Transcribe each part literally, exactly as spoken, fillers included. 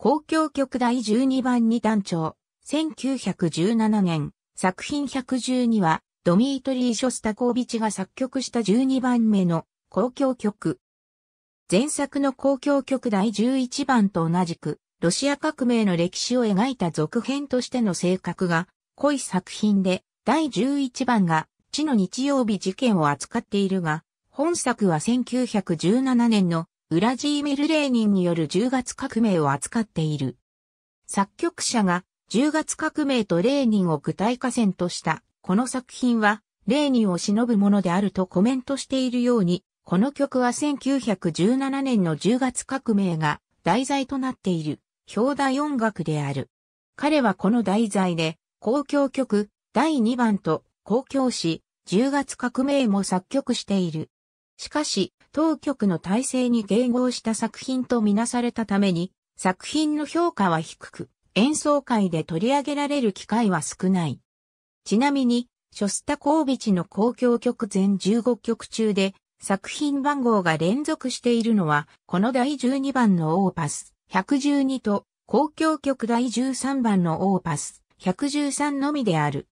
交響曲だいじゅうにばんに単調。せんきゅうひゃくじゅうななねん、作品ひゃくじゅうには、ドミートリー・ショスタコーヴィチが作曲したじゅうにばんめの交響曲。前作の交響曲だいじゅういちばんと同じく、ロシア革命の歴史を描いた続編としての性格が濃い作品で、だいじゅういちばんが血の日曜日事件を扱っているが、本作はせんきゅうひゃくじゅうななねんのウラジーミル・レーニンによるじゅうがつ革命を扱っている。作曲者がじゅうがつ革命とレーニンを具体化線とした、この作品はレーニンを偲ぶものであるとコメントしているように、この曲はせんきゅうひゃくじゅうななねんのじゅうがつ革命が題材となっている表題音楽である。彼はこの題材で交響曲だいにばんと交響詩じゅうがつ革命も作曲している。しかし、当曲の体制に迎合した作品とみなされたために、作品の評価は低く、演奏会で取り上げられる機会は少ない。ちなみに、ショスタコーヴィチの交響曲全じゅうごきょく中で、作品番号が連続しているのは、このだいじゅうにばんのオーパスひゃくじゅうにと、交響曲だいじゅうさんばんのオーパスひゃくじゅうさんのみである。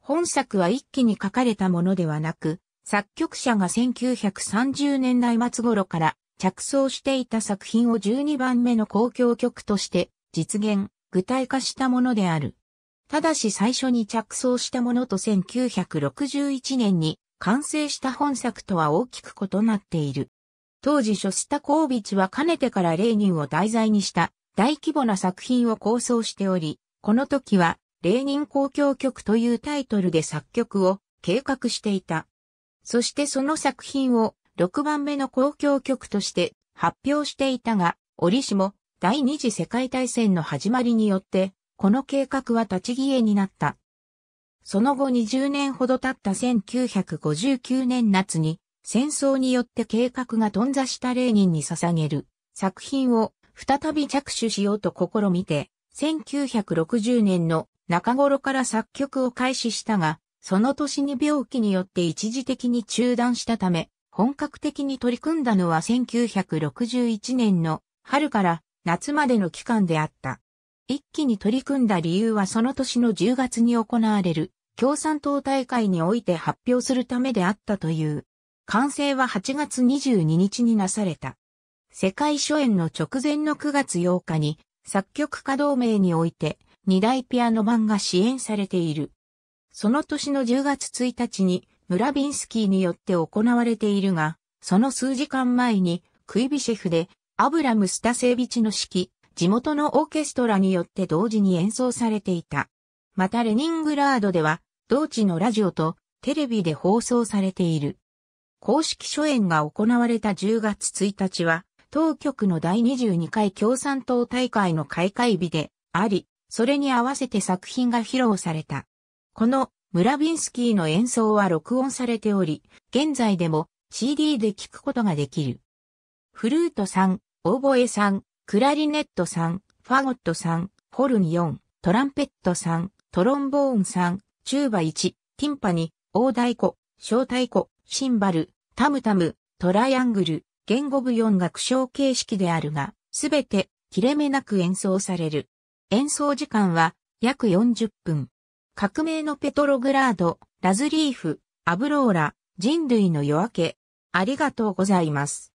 本作は一気に書かれたものではなく、作曲者がせんきゅうひゃくさんじゅうねんだいまつ頃から着想していた作品をじゅうにばんめの交響曲として実現、具体化したものである。ただし最初に着想したものとせんきゅうひゃくろくじゅういちねんに、完成した本作とは大きく異なっている。当時ショスタコーヴィチはかねてからレーニンを題材にした大規模な作品を構想しており、この時はレーニン交響曲というタイトルで作曲を計画していた。そしてその作品をろくばんめの交響曲として発表していたが、折しも第二次世界大戦の始まりによって、この計画は立ち消えになった。その後にじゅうねんほど経ったせんきゅうひゃくごじゅうきゅうねんなつに戦争によって計画が頓挫したレーニンに捧げる作品を再び着手しようと試みてせんきゅうひゃくろくじゅうねんの中頃から作曲を開始したがその年に病気によって一時的に中断したため本格的に取り組んだのはせんきゅうひゃくろくじゅういちねんの春から夏までの期間であった。一気に取り組んだ理由はその年のじゅうがつに行われる共産党大会において発表するためであったという。完成ははちがつにじゅうににちになされた。世界初演の直前のくがつようかに作曲家同盟において二大ピアノ版が支援されている。その年のじゅうがつついたちにムラビンスキーによって行われているが、その数時間前にクイビシェフでアブラム・スタセービチの指揮、地元のオーケストラによって同時に演奏されていた。またレニングラードでは、同地のラジオとテレビで放送されている。公式初演が行われたじゅうがつついたちは、当局のだいにじゅうにかい共産党大会の開会日であり、それに合わせて作品が披露された。このムラビンスキーの演奏は録音されており、現在でも シーディー で聴くことができる。フルートさん、オーボエさん、クラリネットさん、ファゴットさん、ホルンよん、トランペットさん、トロンボーンさん、チューバいち、ティンパニ、大太鼓、小太鼓、シンバル、タムタム、トライアングル、弦五部四楽章形式であるが、すべて切れ目なく演奏される。演奏時間は約よんじゅっぷん。革命のペトログラード、ラズリーフ、アブローラ、人類の夜明け。ありがとうございます。